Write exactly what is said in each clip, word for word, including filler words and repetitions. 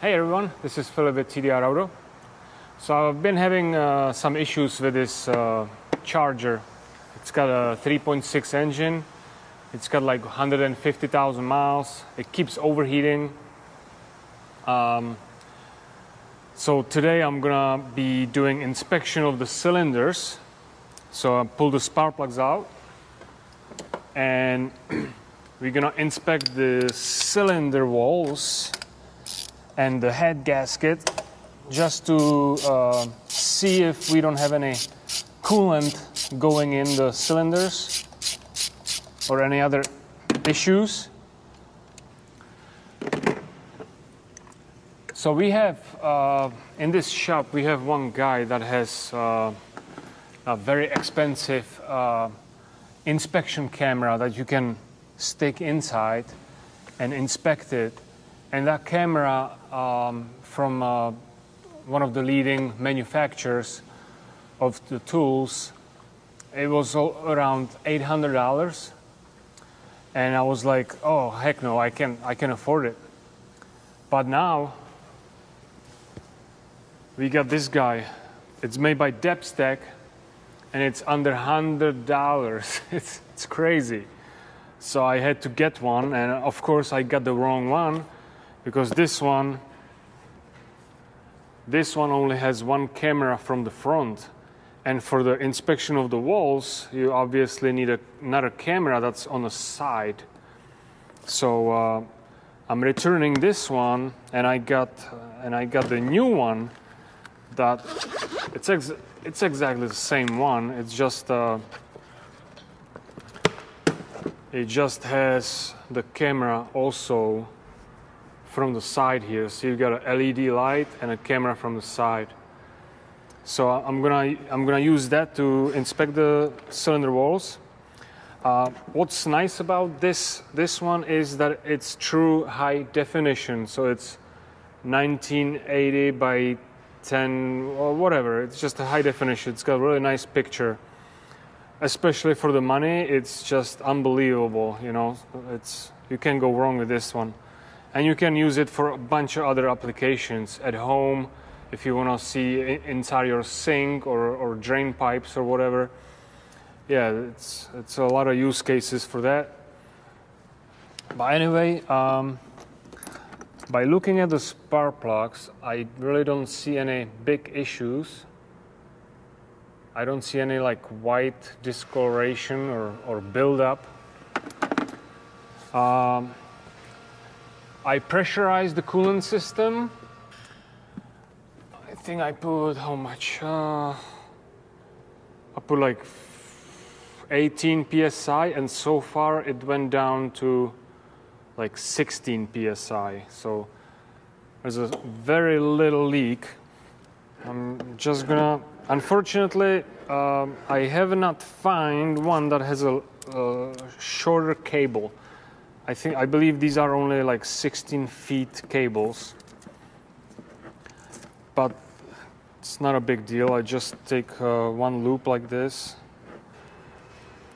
Hey everyone, this is Philip with T D R Auto. So I've been having uh, some issues with this uh, Charger. It's got a three point six engine. It's got like one hundred fifty thousand miles. It keeps overheating. Um, so today I'm gonna be doing inspection of the cylinders. So I pull the spark plugs out and we're gonna inspect the cylinder walls and the head gasket, just to uh, see if we don't have any coolant going in the cylinders or any other issues. So we have, uh, in this shop, we have one guy that has uh, a very expensive uh, inspection camera that you can stick inside and inspect it. And that camera um, from uh, one of the leading manufacturers of the tools, it was all around eight hundred dollars. And I was like, oh, heck no, I can, I can afford it. But now, we got this guy. It's made by Depstech, and it's under one hundred dollars. it's, it's crazy. So I had to get one, and of course I got the wrong one, because this one, this one only has one camera from the front. And for the inspection of the walls, you obviously need a, another camera that's on the side. So uh, I'm returning this one, and I got uh, and I got the new one. That it's ex it's exactly the same one. It's just uh, it just has the camera also from the side here. So you've got an L E D light and a camera from the side. So I'm gonna I'm gonna use that to inspect the cylinder walls. Uh, what's nice about this this one is that it's true high definition. So it's nineteen eighty by ten or whatever. It's just a high definition. It's got a really nice picture. Especially for the money, it's just unbelievable. You know, it's you can't go wrong with this one. And you can use it for a bunch of other applications at home, if you want to see inside your sink or, or drain pipes or whatever. Yeah, it's, it's a lot of use cases for that. But anyway, um, by looking at the spark plugs, I really don't see any big issues. I don't see any like white discoloration or, or buildup. Um, I pressurized the coolant system. I think I put how much? Uh, I put like eighteen P S I, and so far it went down to like sixteen P S I. So there's a very little leak. I'm just gonna, unfortunately, um, I have not found one that has a, a shorter cable. I think, I believe these are only like sixteen feet cables, but it's not a big deal. I just take uh, one loop like this.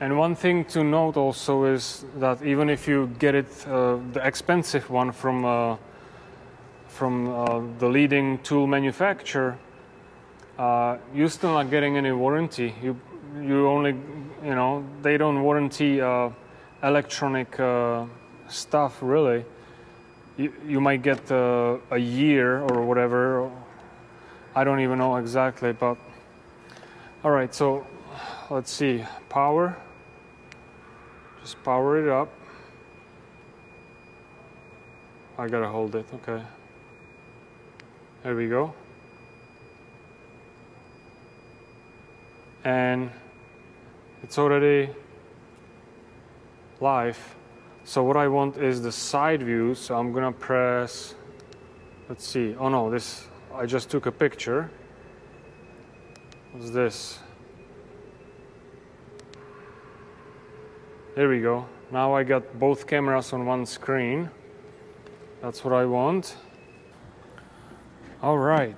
And one thing to note also is that even if you get it, uh, the expensive one from uh, from uh, the leading tool manufacturer, uh, you're still not getting any warranty. You you only, you know, they don't warranty Uh, electronic uh, stuff, really. You, you might get uh, a year or whatever. I don't even know exactly, but all right, so let's see. Power, just power it up. I gotta hold it, okay. There we go. And it's already live. So what I want is the side view, so I'm gonna press, let's see, oh no, this, I just took a picture. What's this? There we go. Now I got both cameras on one screen. That's what I want. All right.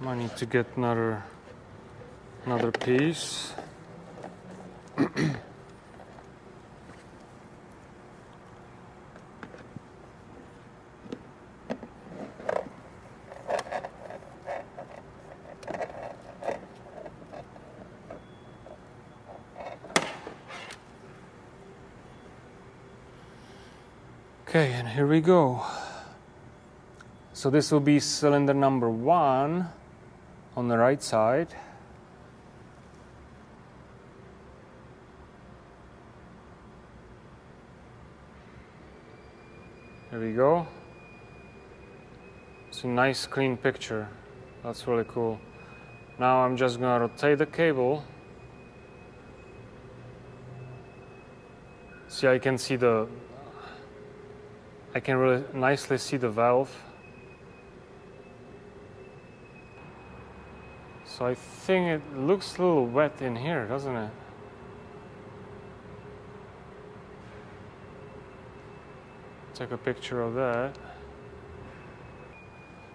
I need to get another another piece. Okay, and here we go. So this will be cylinder number one on the right side. Here we go. It's a nice clean picture. That's really cool. Now I'm just gonna rotate the cable. See, I can see the, I can really nicely see the valve. So I think it looks a little wet in here, doesn't it? Take a picture of that.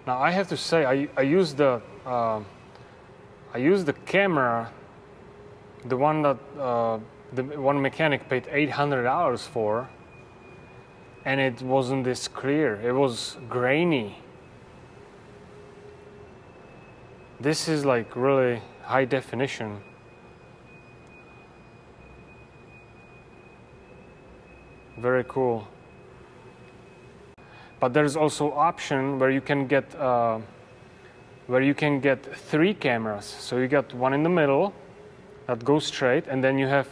Now I have to say I I use the uh, I use the camera, the one that uh, the one mechanic paid eight hundred dollars for, and it wasn't this clear. It was grainy. This is like really high definition. Very cool. But there's also option where you can get uh, where you can get three cameras. So you got one in the middle that goes straight, and then you have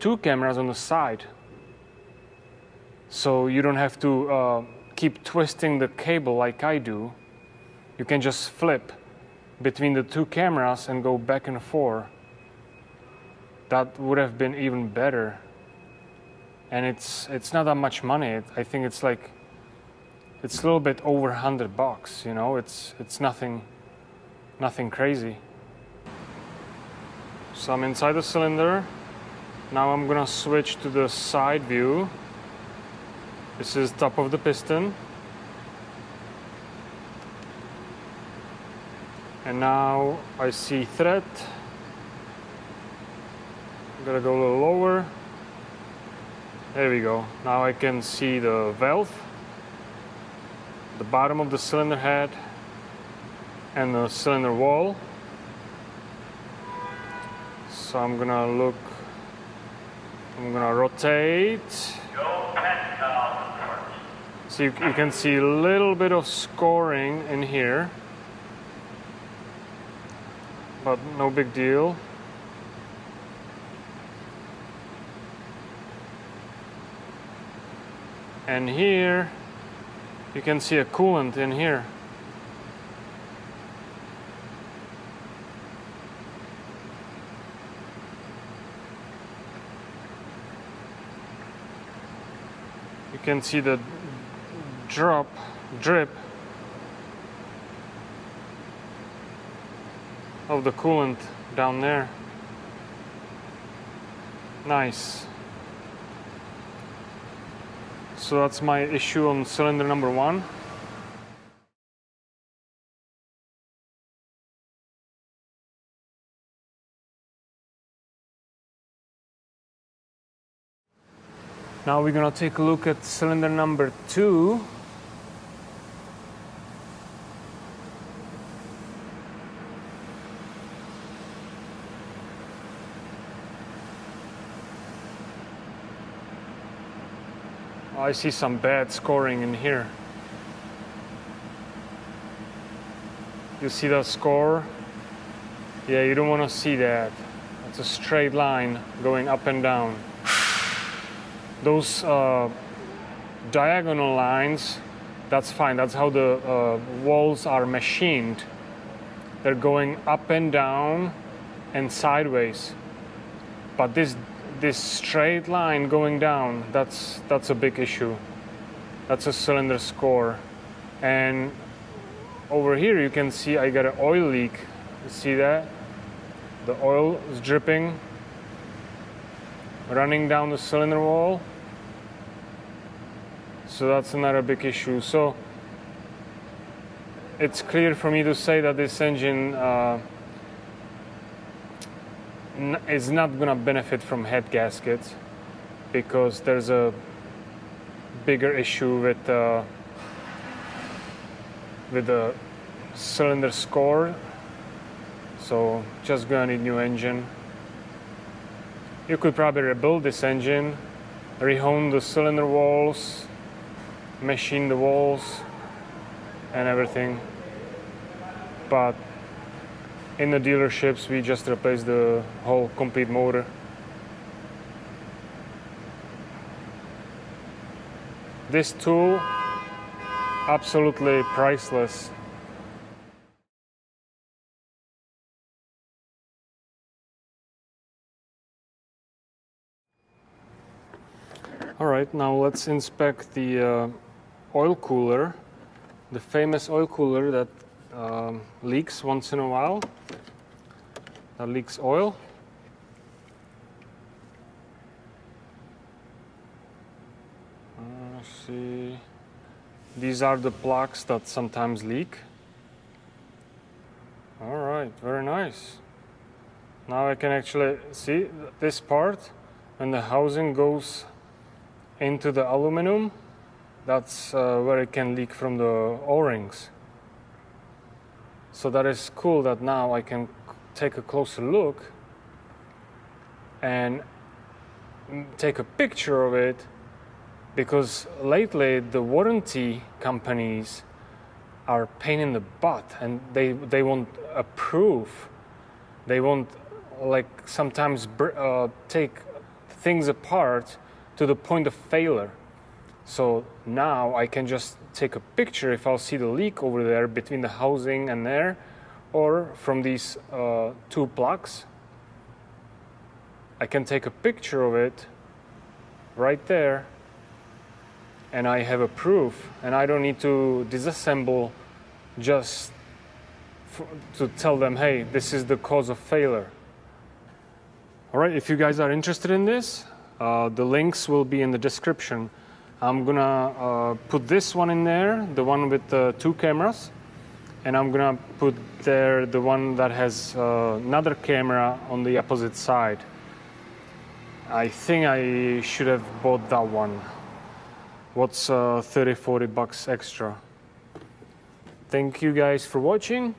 two cameras on the side. So you don't have to uh, keep twisting the cable like I do. You can just flip between the two cameras and go back and forth. That would have been even better. And it's it's not that much money. It, I think it's like. It's a little bit over a hundred bucks, you know, it's it's nothing nothing crazy. So I'm inside the cylinder. Now I'm gonna switch to the side view. This is top of the piston. And now I see thread. I'm gonna go a little lower. There we go. Now I can see the valve, the bottom of the cylinder head, and the cylinder wall. So I'm gonna look, I'm gonna rotate. So you, you can see a little bit of scoring in here, but no big deal. And here, you can see a coolant in here. You can see the drop, drip of the coolant down there. Nice. So that's my issue on cylinder number one. Now we're gonna take a look at cylinder number two. I see some bad scoring in here. You see that score? Yeah, you don't want to see that. It's a straight line going up and down. Those uh, diagonal lines, that's fine. That's how the uh, walls are machined. They're going up and down and sideways. But this This straight line going down, that's that's a big issue. That's a cylinder score. And over here you can see I got an oil leak. You see that? The oil is dripping, running down the cylinder wall. So that's another big issue. So it's clear for me to say that this engine uh, is not gonna benefit from head gaskets, because there's a bigger issue with uh, with the cylinder score. So just gonna need new engine. You could probably rebuild this engine, rehome the cylinder walls, machine the walls and everything. But in the dealerships, we just replace the whole complete motor. This tool, absolutely priceless. All right, now let's inspect the uh, oil cooler, the famous oil cooler that um, leaks once in a while, that leaks oil. Let's see, these are the plugs that sometimes leak. All right, very nice. Now I can actually see this part when the housing goes into the aluminum, that's uh, where it can leak from the O-rings. So that is cool that now I can take a closer look and take a picture of it, because lately the warranty companies are a pain in the butt, and they, they won't approve. They won't like sometimes br uh, take things apart to the point of failure. So now I can just take a picture if I'll see the leak over there between the housing and there, or from these uh, two plugs. I can take a picture of it right there, and I have a proof, and I don't need to disassemble just for, to tell them, hey, this is the cause of failure. All right, if you guys are interested in this, Uh, the links will be in the description. I'm gonna uh, put this one in there, the one with uh, two cameras, and I'm gonna put there the one that has uh, another camera on the opposite side. I think I should have bought that one. What's uh, thirty, forty bucks extra? Thank you guys for watching,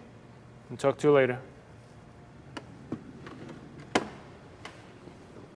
and talk to you later.